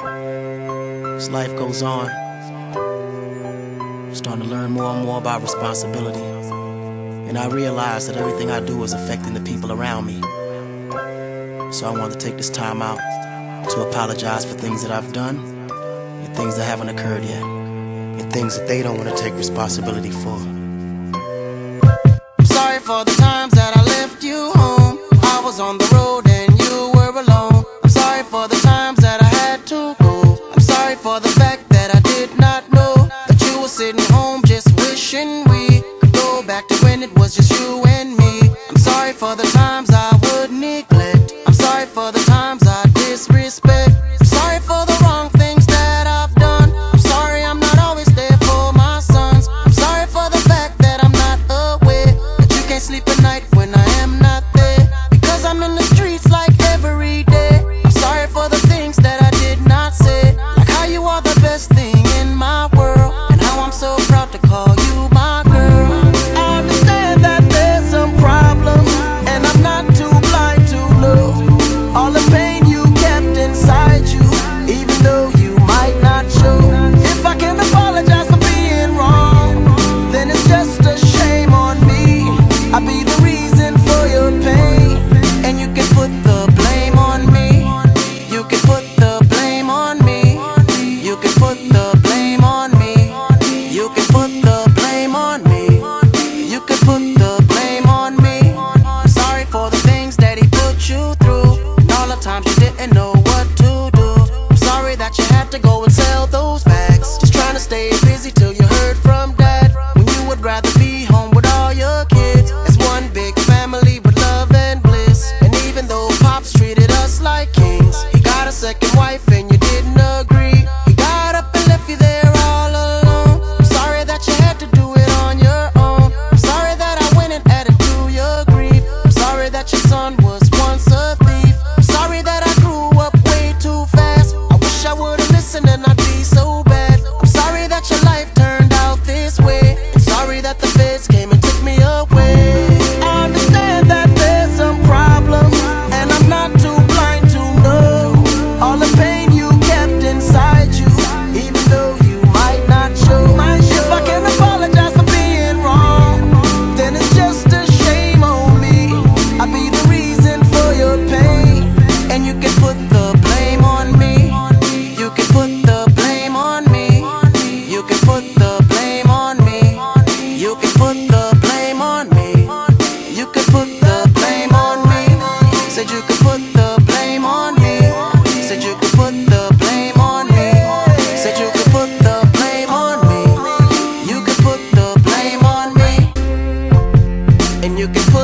As life goes on, I'm starting to learn more and more about responsibility. And I realize that everything I do is affecting the people around me. So I wanted to take this time out to apologize for things that I've done, and things that haven't occurred yet, and things that they don't want to take responsibility for. I'm sorry for the times that I left you home. I was on the road and you were alone. I'm sorry for the times that I had to go. I'm sorry for the fact that I did not know that you were sitting home just wishing we could go back to when it was just you and me. I'm sorry for the times I would neglect. I'm sorry for the times I disrespect. I'm sorry for the wrong things that I've done. I'm sorry I'm not always there for my sons. I'm sorry for the fact that I'm not aware that you can't sleep at night when I am not there, because I'm in the streets like every day. I'm sorry for the things that I did not say, like how you are the best thing in my world, and how I'm so proud to call you my girl. I understand that there's some problems, and I'm not too blind to love all the pain inside you, even though you might not show. If I can apologize for being wrong, then it's just a shame on me. I'll be the reason for your pain, and you can put the blame on me. You can put the blame on me. You can put the blame on me. You can put the blame on me. You can put the blame on me. I'm sorry for the things that he put you through, and all the times you didn't know that you had to go and sell those bags, just trying to stay busy till you heard from dad, when you would rather be home with all your kids as one big family with love and bliss. And even though pops treated us like kings, he got a second wife and you didn't agree. He got up and left you there all alone. I'm sorry that you had to do it on your own. I'm sorry that I went and added to your grief. I'm sorry that your son was once a thief. I'm sorry that I grew up way too fast. I would've listened and I'd be so bad. I'm sorry that your life turned out this way. I'm sorry that the feds came and took me away. I understand that there's some problems, and I'm not too blind to know all the pain you kept inside you, even though you might not show. If I can apologize for being wrong, then it's just a shame on me. I'll be the reason for your pain, and you can put the blame on me. Said you could put the blame on me. Said you could put the blame on me. Said you could put the blame on me. You could put the blame on me. And you could put